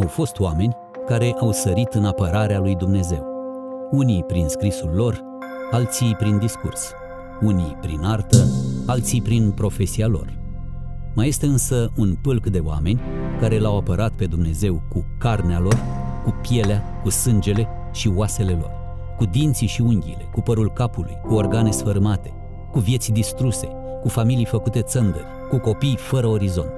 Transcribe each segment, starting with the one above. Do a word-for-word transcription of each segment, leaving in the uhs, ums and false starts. au fost oameni care au sărit în apărarea lui Dumnezeu. Unii prin scrisul lor, alții prin discurs, unii prin artă, alții prin profesia lor. Mai este însă un pâlc de oameni care l-au apărat pe Dumnezeu cu carnea lor, cu pielea, cu sângele și oasele lor, cu dinții și unghiile, cu părul capului, cu organe sfărâmate, cu vieți distruse, cu familii făcute țândări, cu copii fără orizont.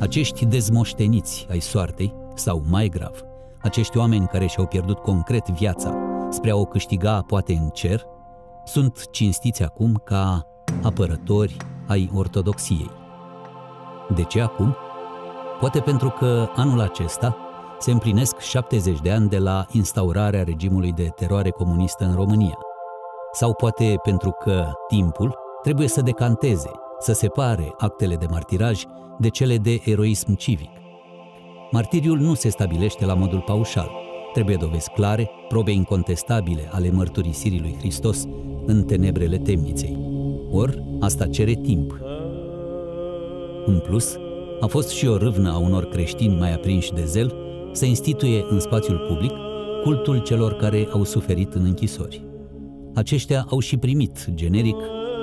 Acești dezmoșteniți ai soartei, sau mai grav, acești oameni care și-au pierdut concret viața spre a o câștiga poate în cer, sunt cinstiți acum ca apărători ai ortodoxiei. De ce acum? Poate pentru că anul acesta se împlinesc șaptezeci de ani de la instaurarea regimului de teroare comunistă în România. Sau poate pentru că timpul trebuie să decanteze, să separe actele de martiraj de cele de eroism civic. Martiriul nu se stabilește la modul paușal. Trebuie dovezi clare, probe incontestabile ale mărturisirii lui Hristos în tenebrele temniței. Or, asta cere timp. În plus, a fost și o râvnă a unor creștini mai aprinși de zel să instituie în spațiul public cultul celor care au suferit în închisori. Aceștia au și primit, generic,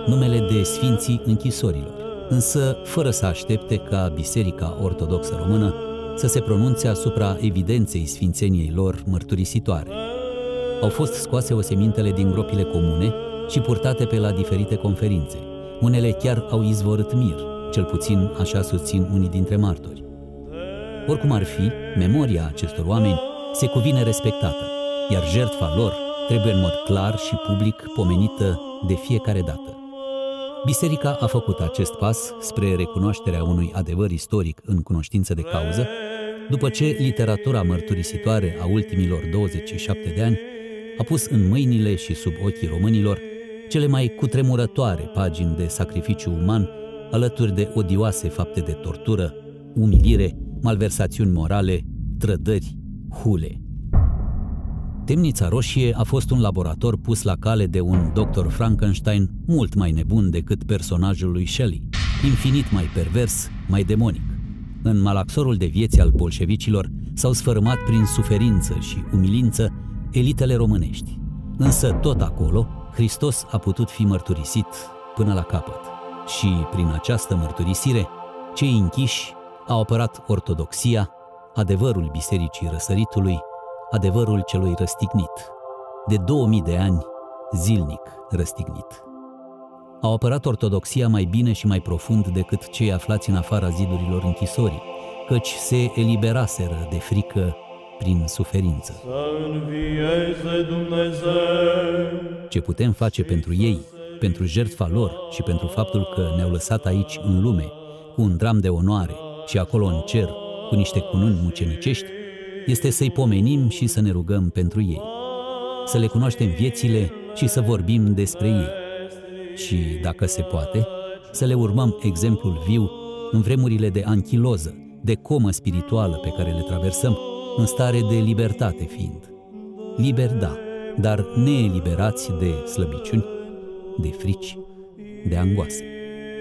numele de Sfinții Închisorilor, însă fără să aștepte ca Biserica Ortodoxă Română să se pronunțe asupra evidenței sfințeniei lor mărturisitoare. Au fost scoase osemintele din gropile comune și purtate pe la diferite conferințe. Unele chiar au izvorât mir, cel puțin așa susțin unii dintre martori. Oricum ar fi, memoria acestor oameni se cuvine respectată, iar jertfa lor trebuie în mod clar și public pomenită de fiecare dată. Biserica a făcut acest pas spre recunoașterea unui adevăr istoric în cunoștință de cauză, după ce literatura mărturisitoare a ultimilor douăzeci și șapte de ani a pus în mâinile și sub ochii românilor cele mai cutremurătoare pagini de sacrificiu uman, alături de odioase fapte de tortură, umilire, malversațiuni morale, trădări, hule. Temnița Roșie a fost un laborator pus la cale de un doctor Frankenstein mult mai nebun decât personajul lui Shelley, infinit mai pervers, mai demonic. În malaxorul de vieți al bolșevicilor s-au sfărâmat prin suferință și umilință elitele românești. Însă tot acolo, Hristos a putut fi mărturisit până la capăt. Și prin această mărturisire, cei închiși au apărat ortodoxia, adevărul Bisericii Răsăritului, adevărul celui răstignit, de două mii de ani zilnic răstignit. Au apărat ortodoxia mai bine și mai profund decât cei aflați în afara zidurilor închisorii, căci se eliberaseră de frică prin suferință. Ce putem face pentru ei, pentru jertfa lor și pentru faptul că ne-au lăsat aici în lume, cu un dram de onoare și acolo în cer, cu niște cununi mucenicești, este să-i pomenim și să ne rugăm pentru ei, să le cunoaștem viețile și să vorbim despre ei și, dacă se poate, să le urmăm exemplul viu în vremurile de anchiloză, de comă spirituală pe care le traversăm, în stare de libertate fiind. Liber, da, dar neeliberați de slăbiciuni, de frici, de angoase,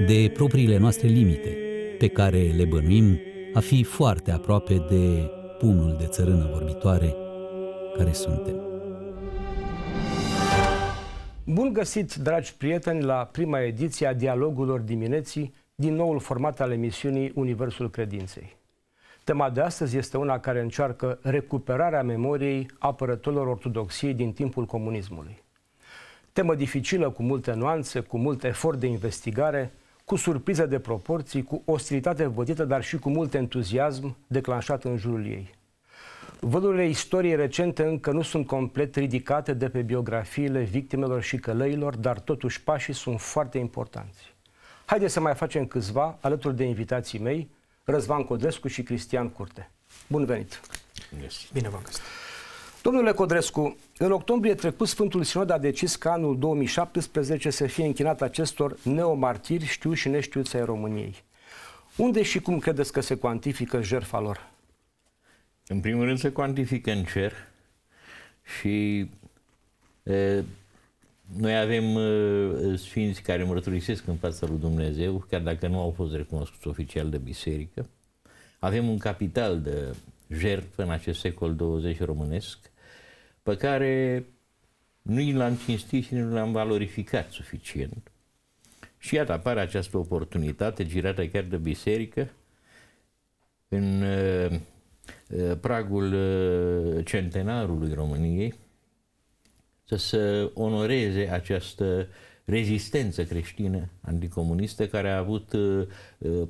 de propriile noastre limite, pe care le bănuim a fi foarte aproape de pumnul de țărână vorbitoare care suntem. Bun găsit, dragi prieteni, la prima ediție a Dialogurilor Dimineții din noul format al emisiunii Universul Credinței. Tema de astăzi este una care încearcă recuperarea memoriei apărătorilor ortodoxiei din timpul comunismului. Temă dificilă, cu multe nuanțe, cu mult efort de investigare, cu surpriză de proporții, cu ostilitate vădită, dar și cu mult entuziasm declanșat în jurul ei. Vădurile istoriei recente încă nu sunt complet ridicate de pe biografiile victimelor și călăilor, dar totuși pașii sunt foarte importanți. Haideți să mai facem câțiva alături de invitații mei, Răzvan Codrescu și Cristian Curte. Bun venit! Bine v-am găsit! Domnule Codrescu, în octombrie trecut, Sfântul Sinod a decis că anul două mii șaptesprezece să fie închinat acestor neomartiri știuți și neștiuți ai României. Unde și cum credeți că se cuantifică jertfa lor? În primul rând se cuantifică în cer și e, noi avem e, sfinți care mărturisesc în fața lui Dumnezeu, chiar dacă nu au fost recunoscuți oficial de biserică. Avem un capital de jertfă în acest secol douăzeci românesc, pe care nu i l-am cinstit și nu l-am valorificat suficient. Și iată, apare această oportunitate, girată chiar de biserică, în uh, pragul uh, centenarului României, să se onoreze această rezistență creștină anticomunistă, care a avut uh,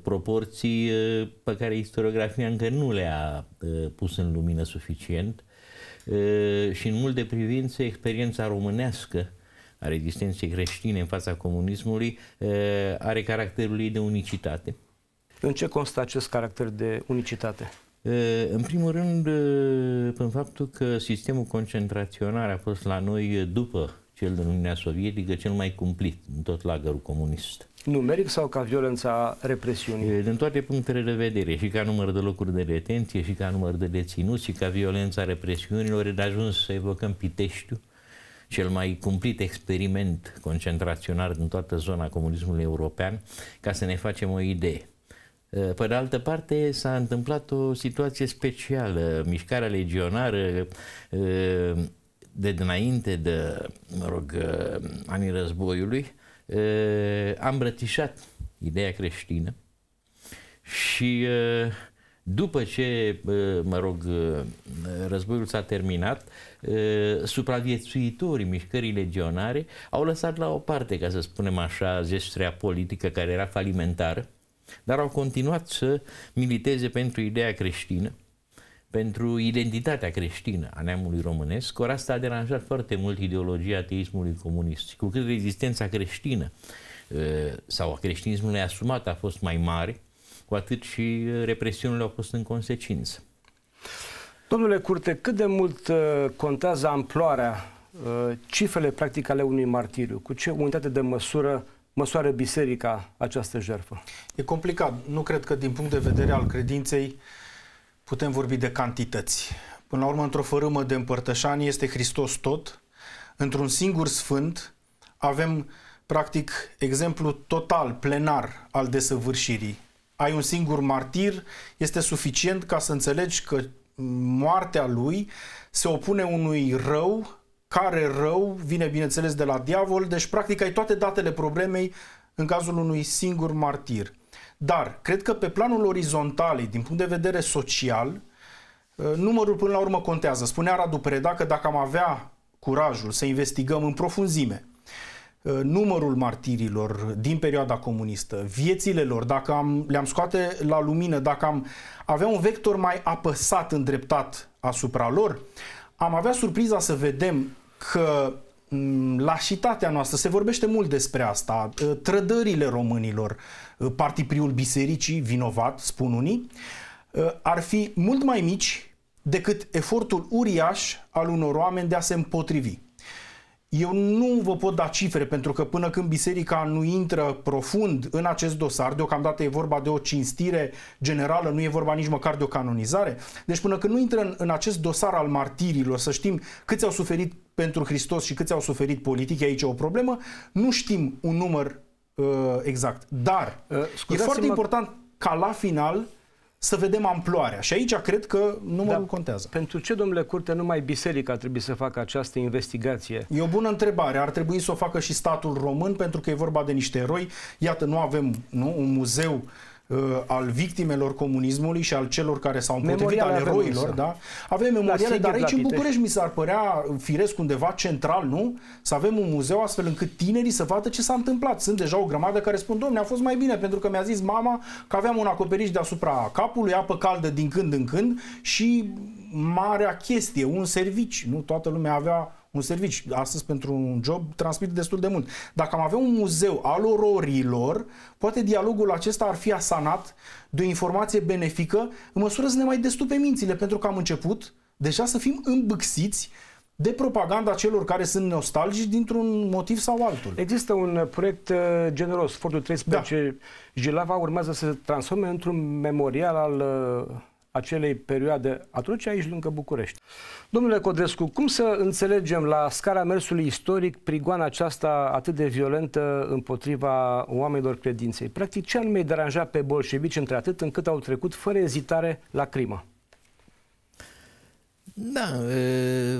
proporții uh, pe care istoriografia încă nu le-a uh, pus în lumină suficient, uh, și în multe privințe experiența românească a rezistenței creștine în fața comunismului uh, are caracterul ei de unicitate. În ce constă acest caracter de unicitate? În primul rând, în faptul că sistemul concentraționar a fost la noi, după cel din Uniunea Sovietică, cel mai cumplit în tot lagărul comunist. Numeric sau ca violența represiunii? Din toate punctele de vedere, și ca număr de locuri de detenție, și ca număr de deținuți, și ca violența represiunilor, e de ajuns să evocăm Piteștiul, cel mai cumplit experiment concentraționar din toată zona comunismului european, ca să ne facem o idee. Pe de altă parte, s-a întâmplat o situație specială. Mișcarea legionară de dinainte de, mă rog, anii războiului a îmbrățișat ideea creștină și după ce, mă rog, războiul s-a terminat, supraviețuitorii mișcării legionare au lăsat la o parte, ca să spunem așa, zestrea politică care era falimentară, dar au continuat să militeze pentru ideea creștină, pentru identitatea creștină a neamului românesc. Ori asta a deranjat foarte mult ideologia ateismului comunist. Cu cât rezistența creștină sau a creștinismului asumat a fost mai mare, cu atât și represiunile au fost în consecință. Domnule Curte, cât de mult contează amploarea, cifrele practic ale unui martiriu? Cu ce unitate de măsură măsoară biserica această jertfă? E complicat. Nu cred că din punct de vedere al credinței putem vorbi de cantități. Până la urmă, într-o fărâmă de împărtășani este Hristos tot. Într-un singur sfânt avem practic exemplu total, plenar al desăvârșirii. Ai un singur martir, este suficient ca să înțelegi că moartea lui se opune unui rău, care rău vine, bineînțeles, de la diavol, deci practic ai toate datele problemei în cazul unui singur martir. Dar cred că pe planul orizontal, din punct de vedere social, numărul până la urmă contează. Spunea Radu Preda că dacă am avea curajul să investigăm în profunzime numărul martirilor din perioada comunistă, viețile lor, dacă am, le-am scoate la lumină, dacă am avea un vector mai apăsat, îndreptat asupra lor, am avea surpriza să vedem că lașitatea noastră, se vorbește mult despre asta, trădările românilor, partipriul bisericii, vinovat, spun unii, ar fi mult mai mici decât efortul uriaș al unor oameni de a se împotrivi. Eu nu vă pot da cifre, pentru că până când biserica nu intră profund în acest dosar, deocamdată e vorba de o cinstire generală, nu e vorba nici măcar de o canonizare, deci până când nu intră în, în acest dosar al martirilor, să știm câți au suferit pentru Hristos și câți au suferit politic, aici e o problemă, nu știm un număr uh, exact. Dar uh, e foarte important ca la final să vedem amploarea. Și aici cred că numărul Dar contează. Pentru ce, domnule Curte, numai biserica trebuie să facă această investigație? E o bună întrebare. Ar trebui să o facă și statul român, pentru că e vorba de niște eroi. Iată, nu avem nu, un muzeu uh, al victimelor comunismului și al celor care s-au împotrivit, al eroilor. Da? Avem memoriale, dar aici în București mi s-ar părea firesc undeva central, nu? Să avem un muzeu astfel încât tinerii să vadă ce s-a întâmplat. Sunt deja o grămadă care spun, domne, a fost mai bine, pentru că mi-a zis mama că aveam un acoperiș deasupra capului, apă caldă din când în când și marea chestie, un servici. Nu toată lumea avea un serviciu. Astăzi, pentru un job, transmit destul de mult. Dacă am avea un muzeu al ororilor, poate dialogul acesta ar fi asanat de o informație benefică, în măsură să ne mai destupe mințile, pentru că am început deja să fim îmbâxiți de propaganda celor care sunt nostalgici dintr-un motiv sau altul. Există un proiect generos, Fortul treisprezece, da. Jilava urmează să se transforme într-un memorial al acelei perioade atunci aici lângă București. Domnule Codrescu, cum să înțelegem la scara mersului istoric prigoana aceasta atât de violentă împotriva oamenilor credinței? Practic, ce anume îi deranja pe bolșevici într-atât încât au trecut fără ezitare la crimă? Da, e,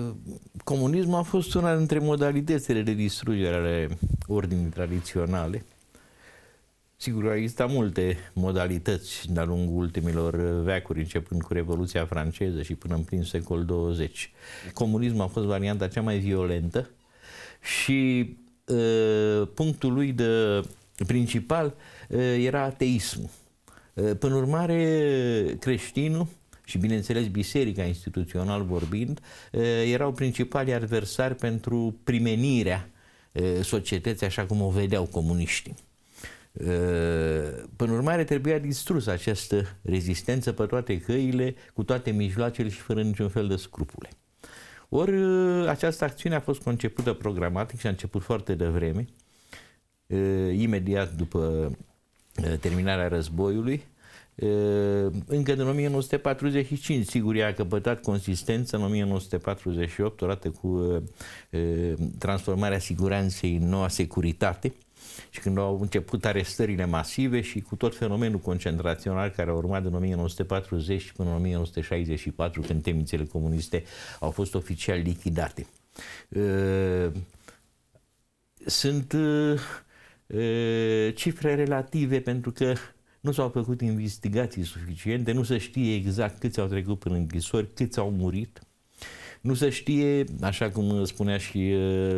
comunismul a fost una dintre modalitățile de distrugere ale ordinii tradiționale. Sigur, au existat multe modalități de-a lungul ultimilor veacuri, începând cu Revoluția franceză și până în prin secolul douăzeci. Comunismul a fost varianta cea mai violentă și e, punctul lui de principal e, era ateismul. E, până urmare, creștinul și, bineînțeles, biserica, instituțional vorbind, erau principalii adversari pentru primenirea societății așa cum o vedeau comuniștii. Până urmare, trebuia distrus această rezistență pe toate căile, cu toate mijloacele și fără niciun fel de scrupule. Ori această acțiune a fost concepută programatic și a început foarte devreme, imediat după terminarea războiului. Încă din o mie nouă sute patruzeci și cinci, sigur, ea a căpătat consistență în o mie nouă sute patruzeci și opt, odată cu transformarea siguranței în noua securitate și când au început arestările masive și cu tot fenomenul concentrațional care a urmat din o mie nouă sute patruzeci până în o mie nouă sute șaizeci și patru, când temnițele comuniste au fost oficial lichidate. Sunt cifre relative pentru că nu s-au făcut investigații suficiente, nu se știe exact câți au trecut prin închisori, câți au murit. Nu se știe, așa cum spunea și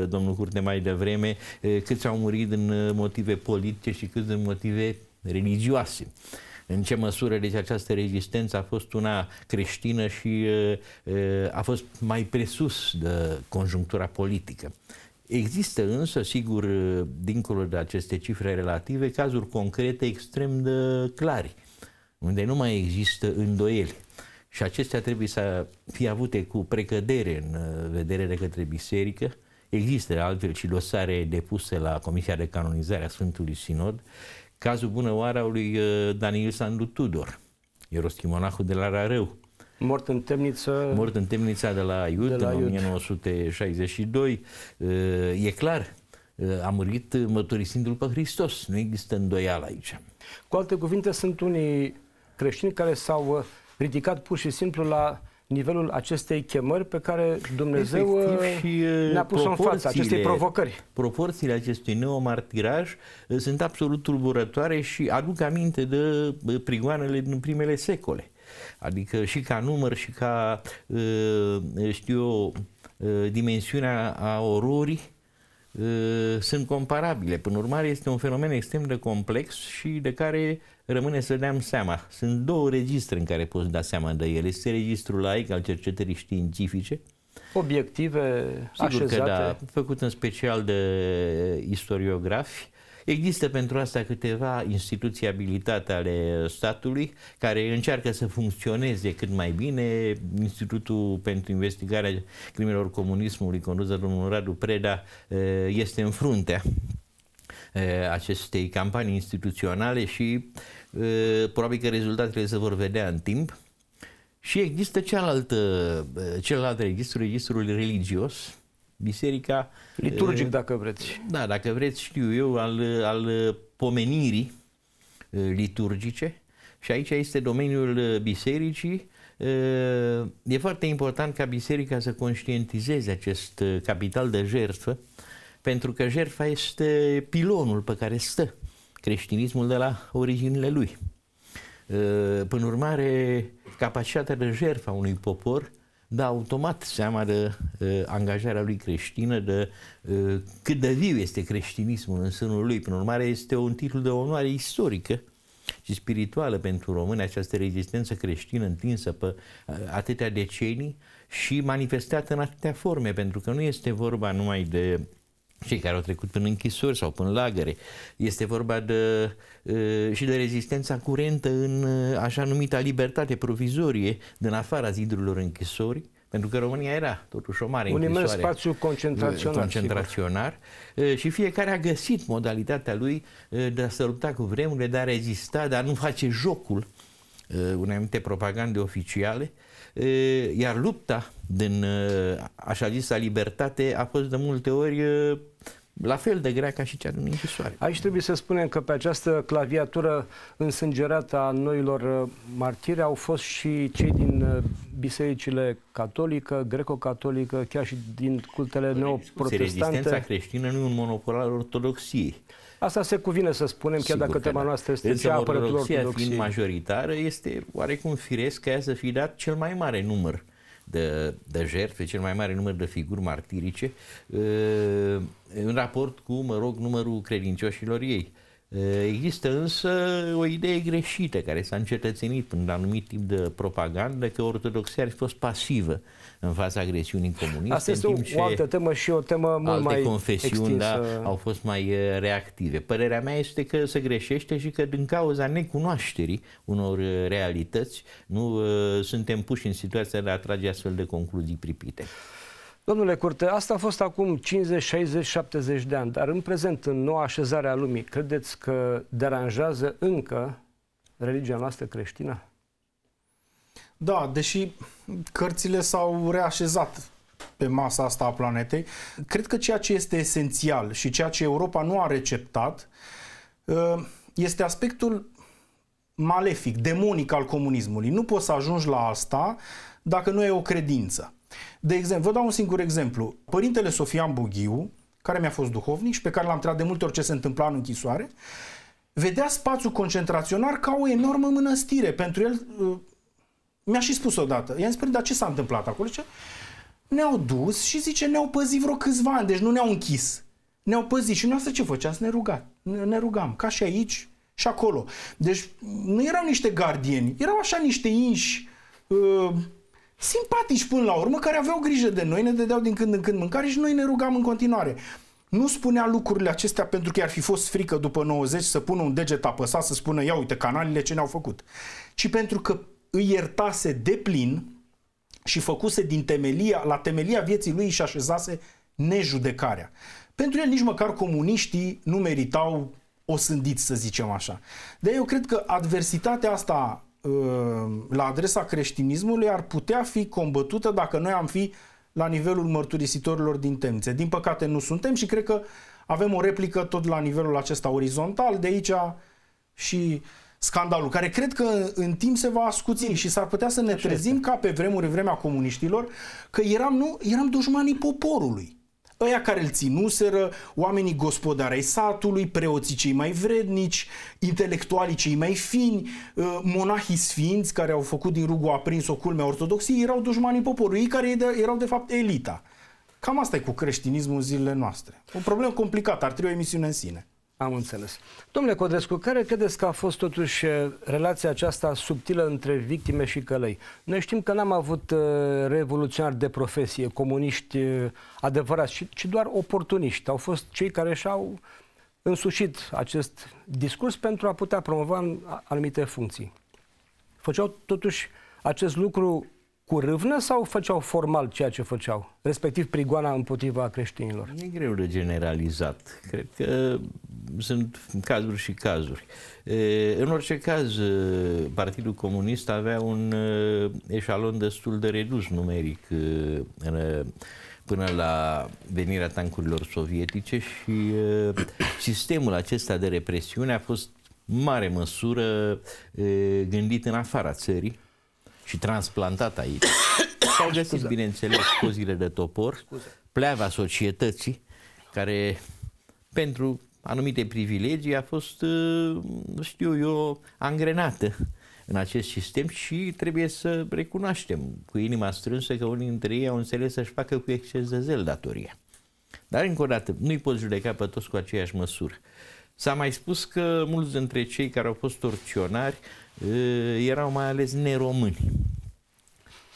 domnul Curte mai devreme, câți au murit din motive politice și câți din motive religioase. În ce măsură, deci, această rezistență a fost una creștină și a fost mai presus de conjunctura politică. Există însă, sigur, dincolo de aceste cifre relative, cazuri concrete extrem de clare, unde nu mai există îndoieli. Și acestea trebuie să fie avute cu precădere în vedere de către biserică. Există, altfel, și dosare depuse la Comisia de Canonizare a Sfântului Sinod, cazul bună oara lui Daniel Sandu Tudor, ieroschimonahul de la Rarău, mort în temniță, mort în temnița de la Iud, de la în o mie nouă sute șaizeci și doi. E clar, a murit mărturisindu-L pe Hristos. Nu există îndoială aici. Cu alte cuvinte, sunt unii creștini care s-au ridicat pur și simplu la nivelul acestei chemări pe care Dumnezeu ne-a pus-o în față, acestei provocări. Proporțiile acestui neomartiraj sunt absolut tulburătoare și aduc aminte de prigoanele din primele secole. Adică și ca număr și ca, știu eu, dimensiunea a ororii sunt comparabile. Până urmare, este un fenomen extrem de complex și de care rămâne să dăm seama. Sunt două registre în care poți da seama de ele. Este registrul laic al cercetării științifice, obiective așezate. Da, făcut în special de istoriografi. Există pentru asta câteva instituții abilitate ale statului care încearcă să funcționeze cât mai bine. Institutul pentru Investigarea Crimelor Comunismului, condus de domnul Radu Preda, este în fruntea acestei campanii instituționale și probabil că rezultatele se vor vedea în timp. Și există cealaltă, celălalt registru, registrul religios, biserica liturgic, dacă vreți. Da, dacă vreți, știu eu, al, al pomenirii liturgice. Și aici este domeniul bisericii. E foarte important ca biserica să conștientizeze acest capital de jertfă, pentru că jertfa este pilonul pe care stă creștinismul de la originile lui. Până urmare, capacitatea de jertfă a unui popor da automat seama de uh, angajarea lui creștină, de uh, cât de viu este creștinismul în sânul lui. Prin urmare, este un titlu de onoare istorică și spirituală pentru români, această rezistență creștină întinsă pe uh, atâtea decenii și manifestată în atâtea forme, pentru că nu este vorba numai de cei care au trecut prin închisori sau prin lagăre. Este vorba de, e, și de rezistența curentă în așa numita libertate provizorie din afara zidurilor închisorii, pentru că România era totuși o mare închisoare. Un imens spațiu concentrațional. concentraționar e, și fiecare a găsit modalitatea lui de a se lupta cu vremurile, de a rezista, de a nu face jocul e, unei anumite propagande oficiale. E, iar lupta din așa zisa libertate a fost de multe ori la fel de grea ca și cea din închisoare. Aici trebuie să spunem că pe această claviatură însângerată a noilor martiri au fost și cei din bisericile catolică, greco-catolică, chiar și din cultele neoprotestante. Rezistența creștină nu e un monopol al ortodoxiei. Asta se cuvine să spunem, chiar dacă tema noastră este cea apărătorilor ortodoxiei. Fiind majoritară, este oarecum firesc ca ea să fi dat cel mai mare număr de, de jertfe, cel mai mare număr de figuri martirice, în raport cu, mă rog, numărul credincioșilor ei. Există însă o idee greșită care s-a încetățenit prin un anumit tip de propagandă, că ortodoxia ar fi fost pasivă în fața agresiunii comuniste. Asta este o altă temă și o temă mult mai confesiuni, da, au fost mai reactive. Părerea mea este că se greșește și că din cauza necunoașterii unor realități nu suntem puși în situația de a trage astfel de concluzii pripite. Domnule Curte, asta a fost acum cincizeci, șaizeci, șaptezeci de ani, dar în prezent, în noua așezare a lumii, credeți că deranjează încă religia noastră creștină? Da, deși cărțile s-au reașezat pe masa asta a planetei, cred că ceea ce este esențial și ceea ce Europa nu a receptat este aspectul malefic, demonic al comunismului. Nu poți să ajungi la asta dacă nu e o credință. De exemplu, vă dau un singur exemplu. Părintele Sofian Bughiu, care mi-a fost duhovnic și pe care l-am întrebat de multe ori ce se întâmpla în închisoare, vedea spațiul concentraționar ca o enormă mănăstire. Pentru el, mi-a și spus odată, i-am spus, dar ce s-a întâmplat acolo? Ne-au dus și zice, ne-au păzit vreo câțiva ani, deci nu ne-au închis. Ne-au păzit și noi ce făceam? Ne rugam. Ne rugam, ca și aici și acolo. Deci nu erau niște gardieni, erau așa niște inși, uh, simpatici până la urmă, care aveau grijă de noi, ne dădeau din când în când mâncare și noi ne rugam în continuare. Nu spunea lucrurile acestea pentru că ar fi fost frică după nouăzeci să pună un deget apăsat, să spună, ia uite canalele ce ne-au făcut, ci pentru că îi iertase de plin și făcuse din temelia, la temelia vieții lui și așezase nejudecarea. Pentru el nici măcar comuniștii nu meritau osândiți, să zicem așa. De-aia eu cred că adversitatea asta la adresa creștinismului ar putea fi combătută dacă noi am fi la nivelul mărturisitorilor din Temnițe. Din păcate nu suntem și cred că avem o replică tot la nivelul acesta orizontal, de aici și scandalul, care cred că în timp se va ascuți și s-ar putea să ne așa trezim este. Ca pe vremuri, vremea comuniștilor, că eram, nu, eram dușmanii poporului. Ăia care îl ținuseră, oamenii gospodari ai satului, preoții cei mai vrednici, intelectualii cei mai fini, monahii sfinți care au făcut din rugul aprins o culme a ortodoxiei, erau dușmanii poporului, care erau de fapt elita. Cam asta e cu creștinismul în zilele noastre. O problemă complicată, ar trebui o emisiune în sine. Am înțeles. Domnule Codrescu, care credeți că a fost totuși relația aceasta subtilă între victime și călăi? Noi știm că n-am avut revoluționari de profesie, comuniști adevărați, ci doar oportuniști. Au fost cei care și-au însușit acest discurs pentru a putea promova anumite funcții. Făceau totuși acest lucru cu râvnă sau făceau formal ceea ce făceau, respectiv prigoana împotriva creștinilor? E greu de generalizat. Cred că sunt cazuri și cazuri. În orice caz, Partidul Comunist avea un eșalon destul de redus numeric până la venirea tancurilor sovietice și sistemul acesta de represiune a fost în mare măsură gândit în afara țării și transplantat aici. S-au găsit, bineînțeles, cozile de topor, pleava societății, care pentru anumite privilegii a fost, știu eu, angrenată în acest sistem și trebuie să recunoaștem cu inima strânsă că unii dintre ei au înțeles să-și facă cu exces de zel datoria. Dar, încă o dată, nu-i poți judeca pe toți cu aceeași măsură. S-a mai spus că mulți dintre cei care au fost torționari erau mai ales neromâni,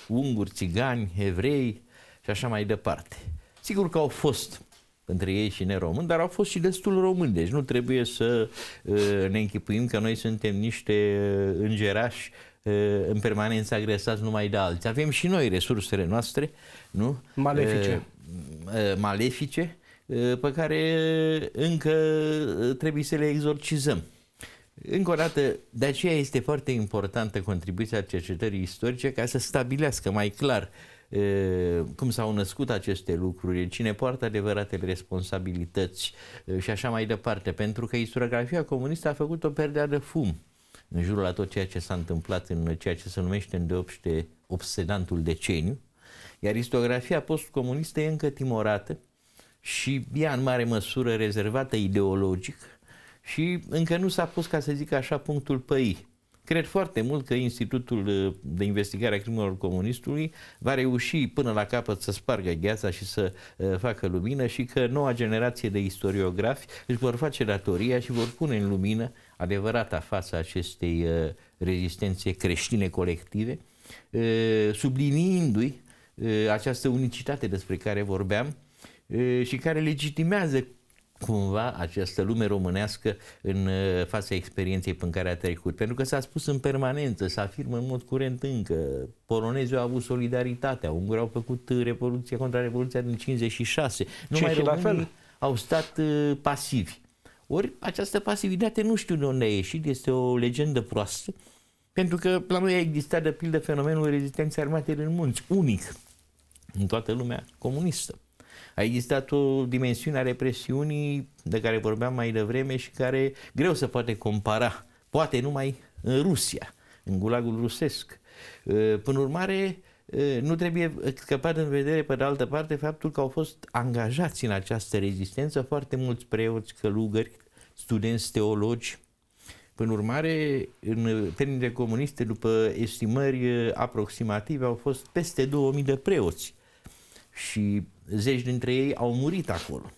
unguri, țigani, evrei și așa mai departe. Sigur că au fost între ei și neromâni, dar au fost și destul români, deci nu trebuie să ne închipuim că noi suntem niște îngerași în permanență agresați numai de alții. Avem și noi resursele noastre, nu? Malefice. Malefice, pe care încă trebuie să le exorcizăm. Încă o dată, de aceea este foarte importantă contribuția cercetării istorice ca să stabilească mai clar cum s-au născut aceste lucruri, cine poartă adevăratele responsabilități și așa mai departe, pentru că istoriografia comunistă a făcut o perdea de fum în jurul la tot ceea ce s-a întâmplat în ceea ce se numește îndeopște obsedantul deceniu, iar istoriografia postcomunistă e încă timorată și ea în mare măsură rezervată ideologic și încă nu s-a pus, ca să zic așa, punctul pe i. Cred foarte mult că Institutul de Investigare a Crimelor Comunismului va reuși până la capăt să spargă gheața și să facă lumină și că noua generație de istoriografi își vor face datoria și vor pune în lumină adevărata față acestei rezistențe creștine colective, subliniindu-i această unicitate despre care vorbeam și care legitimează cumva această lume românească în fața experienței prin care a trecut. Pentru că s-a spus în permanență, se afirmă în mod curent încă, polonezii au avut solidaritatea, ungurii au făcut revoluția, contrarevoluția din cincizeci și șase, numai românii au stat pasivi. Ori această pasivitate nu știu de unde a ieșit, este o legendă proastă, pentru că la noi a existat de pildă fenomenul rezistenței armate în munți, unic în toată lumea comunistă. A existat o dimensiune a represiunii de care vorbeam mai devreme și care greu se poate compara, poate numai în Rusia, în gulagul rusesc. Până urmare, nu trebuie scăpat în vedere, pe de altă parte, faptul că au fost angajați în această rezistență foarte mulți preoți, călugări, studenți, teologi. Până urmare, în termenile comuniste, după estimări aproximative, au fost peste două mii de preoți și zeci dintre ei au murit acolo.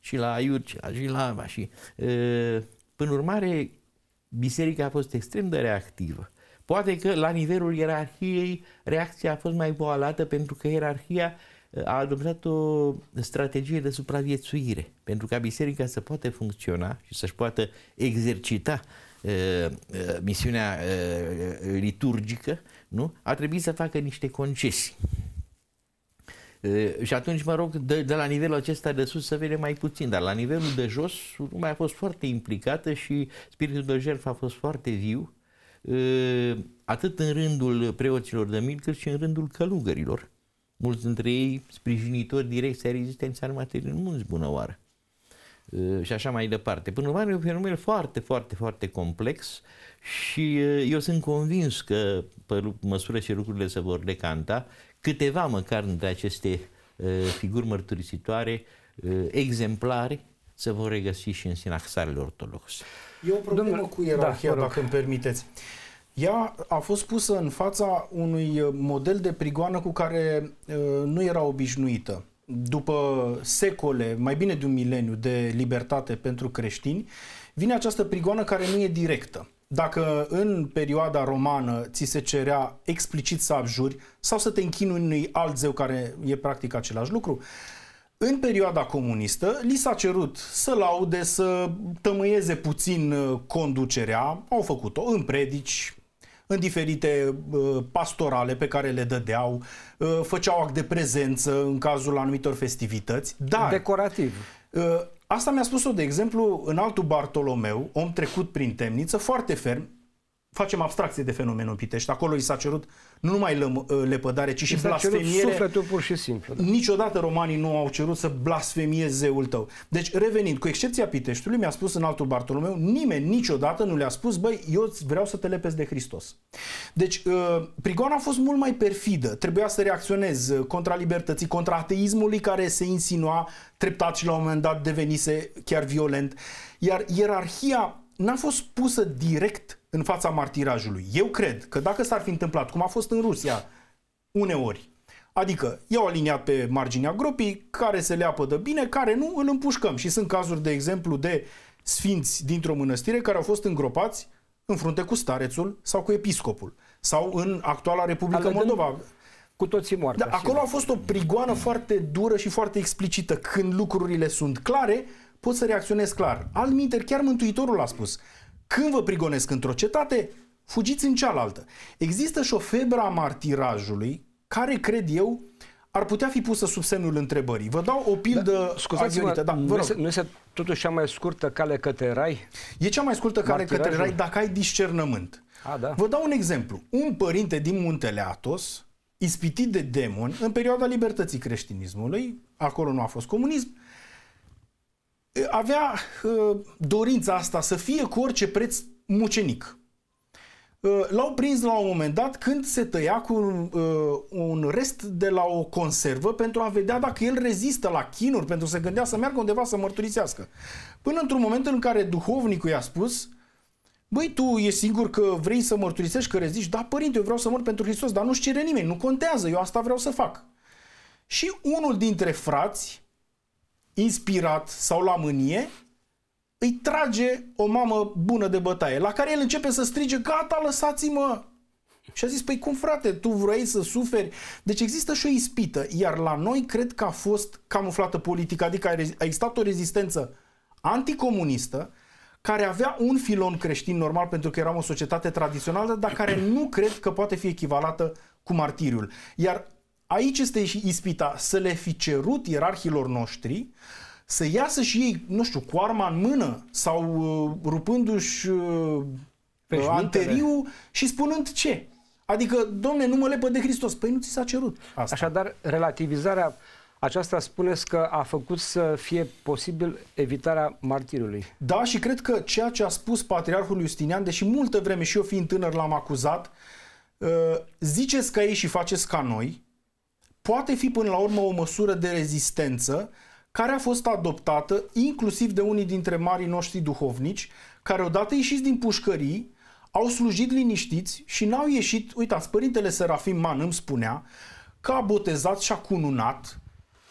Și la Iud, și la Jilava. Și, până urmare, biserica a fost extrem de reactivă. Poate că la nivelul ierarhiei reacția a fost mai voalată, pentru că ierarhia a adoptat o strategie de supraviețuire, pentru ca biserica să poată funcționa și să-și poată exercita uh, misiunea uh, liturgică, nu? A trebuit să facă niște concesii. Uh, și atunci, mă rog, de, de la nivelul acesta de sus se vede mai puțin, dar la nivelul de jos lumea a fost foarte implicată și spiritul de jertfă a fost foarte viu, uh, atât în rândul preoților de mil, cât și în rândul călugărilor. Mulți dintre ei sprijinitori direct ai rezistenței armate din munți, bună oară. E, și așa mai departe. Până la urmă, e un fenomen foarte, foarte, foarte complex și e, eu sunt convins că, pe măsură ce lucrurile se vor decanta, câteva măcar dintre aceste e, figuri mărturisitoare, e, exemplare, se vor regăsi și în sinaxarele ortodoxe. E o problemă Domnul... cu ierarhia, da, dacă îmi permiteți. Ea a fost pusă în fața unui model de prigoană cu care uh, nu era obișnuită. După secole, mai bine de un mileniu de libertate pentru creștini, vine această prigoană care nu e directă. Dacă în perioada romană ți se cerea explicit să abjuri sau să te închinui unui alt zeu care e practic același lucru, în perioada comunistă li s-a cerut să laude, să tămâieze puțin conducerea, au făcut-o în predici, în diferite uh, pastorale pe care le dădeau, uh, făceau act de prezență în cazul anumitor festivități. Dar, decorativ. Uh, asta mi-a spus-o, de exemplu, în altul Bartolomeu, om trecut prin temniță, foarte ferm. Facem abstracție de fenomenul Pitești. Acolo i s-a cerut nu numai lepădare, ci și blasfemiere. Sufletul pur și simplu. Da. Niciodată romanii nu au cerut să blasfemieze zeul tău. Deci, revenind, cu excepția Piteștiului, mi-a spus în altul Bartolomeu, nimeni niciodată nu le-a spus, băi, eu vreau să te lepezi de Hristos. Deci, prigoana a fost mult mai perfidă. Trebuia să reacționez contra libertății, contra ateismului care se insinua treptat și la un moment dat devenise chiar violent. Iar ierarhia n-a fost pusă direct în fața martirajului. Eu cred că dacă s-ar fi întâmplat, cum a fost în Rusia, uneori, adică i-au aliniat pe marginea gropii, care se leapă de bine, care nu, îl împușcăm. Și sunt cazuri, de exemplu, de sfinți dintr-o mănăstire care au fost îngropați în frunte cu starețul sau cu episcopul. Sau în actuala Republică Alegând Moldova. Cu toții moarte. Da, acolo a fost o prigoană foarte dură și foarte explicită. Când lucrurile sunt clare, poți să reacționezi clar. Altminteri, chiar Mântuitorul a spus, când vă prigonesc într-o cetate, fugiți în cealaltă. Există și o febră a martirajului care, cred eu, ar putea fi pusă sub semnul întrebării. Vă dau o pildă avionită. Da, vă rog. Nu este totuși cea mai scurtă cale către rai? E cea mai scurtă cale către rai dacă ai discernământ. A, da. Vă dau un exemplu. Un părinte din Muntele Atos ispitit de demoni în perioada libertății creștinismului, acolo nu a fost comunism, avea uh, dorința asta să fie cu orice preț mucenic. Uh, L-au prins la un moment dat când se tăia cu un, uh, un rest de la o conservă pentru a vedea dacă el rezistă la chinuri, pentru că se gândea să meargă undeva să mărturisească. Până într-un moment în care duhovnicul i-a spus: băi, tu ești sigur că vrei să mărturisești, că reziști? Da, părinte, eu vreau să mor pentru Hristos, dar nu-și cere nimeni, nu contează, eu asta vreau să fac. Și unul dintre frați, inspirat sau la mânie, îi trage o mamă bună de bătaie, la care el începe să strige: gata, lăsați-mă! Și a zis: păi cum, frate, tu vrei să suferi? Deci există și o ispită, iar la noi cred că a fost camuflată politică, adică a existat o rezistență anticomunistă, care avea un filon creștin normal pentru că eram o societate tradițională, dar care nu cred că poate fi echivalată cu martiriul. Iar aici este și ispita, să le fi cerut ierarhilor noștri să iasă și ei, nu știu, cu arma în mână sau uh, rupându-și uh, anteriul și spunând ce? Adică, domne, nu mă lepă de Hristos. Păi nu ți s-a cerut asta. Așadar, relativizarea aceasta, spuneți că a făcut să fie posibil evitarea martirului. Da, și cred că ceea ce a spus Patriarhul Iustinian, deși multă vreme și eu fiind tânăr l-am acuzat, ziceți ca ei și faceți ca noi, poate fi până la urmă o măsură de rezistență care a fost adoptată inclusiv de unii dintre marii noștri duhovnici, care odată ieșiți din pușcării, au slujit liniștiți și n-au ieșit. Uitați, Părintele Serafim Man îmi spunea că a botezat și a cununat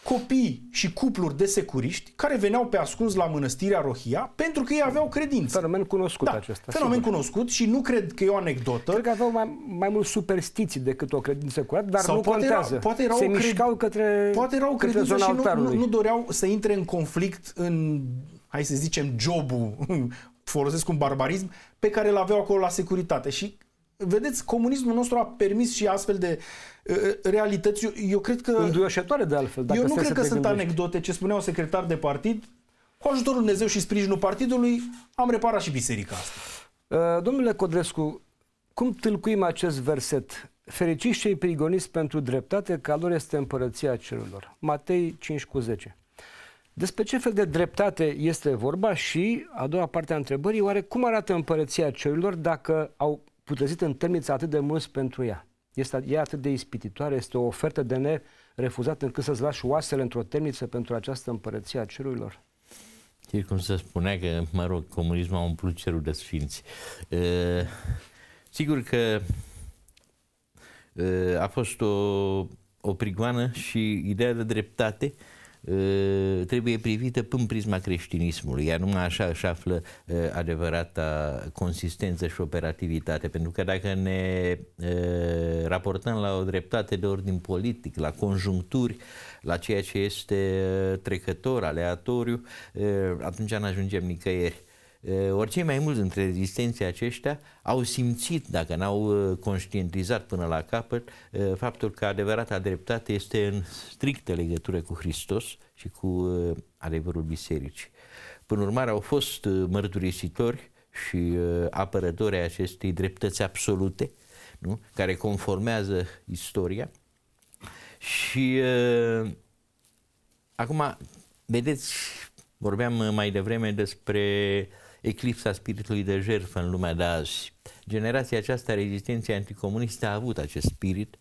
copii și cupluri de securiști care veneau pe ascuns la mănăstirea Rohia pentru că ei aveau credință. Fenomen cunoscut, da, acesta. Fenomen sigur. cunoscut și nu cred că e o anecdotă. Cred că aveau mai, mai mult superstiții decât o credință curată, dar sau nu poate contează. Era, poate erau Se cred... mișcau către Poate erau către zona și nu, nu, nu doreau să intre în conflict în, hai să zicem, jobul, folosesc un barbarism, pe care îl aveau acolo la securitate. Și vedeți, comunismul nostru a permis și astfel de uh, realități. Eu, eu cred că... Înduioșătoare de altfel. Dacă eu nu cred că sunt gândești. anecdote. Ce spunea un secretar de partid: cu ajutorul lui Dumnezeu și sprijinul partidului am reparat și biserica asta. Uh, domnule Codrescu, cum tâlcuim acest verset? Fericiți cei prigoniți pentru dreptate, că lor este împărăția cerurilor. Matei cinci cu zece. Despre ce fel de dreptate este vorba? Și a doua parte a întrebării: oare cum arată împărăția cerurilor dacă au putrezit în temniță atât de mulți pentru ea? Este, ea atât de ispititoare, este o ofertă de nerefuzat încât să-ți lași oasele într-o temniță pentru această împărăție a cerurilor? Știi cum se spunea că, mă rog, comunismul a umplut cerul de sfinți. E, sigur că e, a fost o, o prigoană și ideea de dreptate trebuie privită prin prisma creștinismului, iar numai așa își află adevărata consistență și operativitate, pentru că dacă ne raportăm la o dreptate de ordin politic, la conjuncturi, la ceea ce este trecător, aleatoriu, atunci nu ajungem nicăieri. Ori cei mai mulți dintre rezistenții aceștia au simțit, dacă n-au conștientizat până la capăt, faptul că adevărata dreptate este în strictă legătură cu Hristos și cu adevărul bisericii. Până urmare, au fost mărturisitori și apărători ai acestei dreptăți absolute, nu? Care conformează istoria. Și acum, vedeți, vorbeam mai devreme despre eclipsa spiritului de jertfă în lumea de azi. Generația aceasta, rezistenția anticomunistă, a avut acest spirit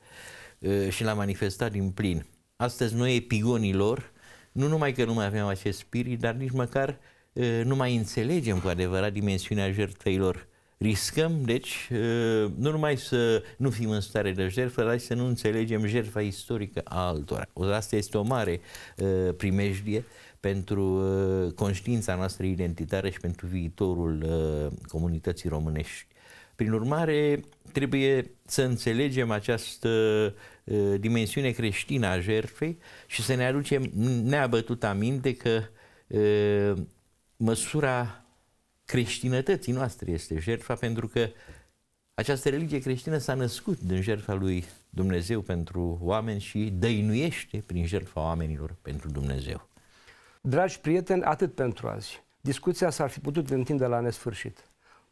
și l-a manifestat din plin. Astăzi noi, epigonii lor, nu numai că nu mai avem acest spirit, dar nici măcar nu mai înțelegem cu adevărat dimensiunea jertfei lor. Riscăm, deci, nu numai să nu fim în stare de jertfă, dar să nu înțelegem jertfa istorică a altora. Asta este o mare primejdie pentru conștiința noastră identitară și pentru viitorul comunității românești. Prin urmare, trebuie să înțelegem această dimensiune creștină a jertfei și să ne aducem neabătut aminte că măsura creștinătății noastre este jertfa, pentru că această religie creștină s-a născut din jertfa lui Dumnezeu pentru oameni și dăinuiește prin jertfa oamenilor pentru Dumnezeu. Dragi prieteni, atât pentru azi. Discuția s-ar fi putut întinde la nesfârșit.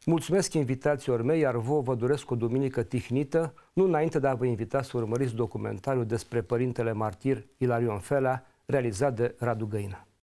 Mulțumesc invitațiilor mei, iar vouă vă doresc o duminică tihnită, nu înainte de a vă invita să urmăriți documentarul despre Părintele Martir Ilarion Felea, realizat de Radu Găină.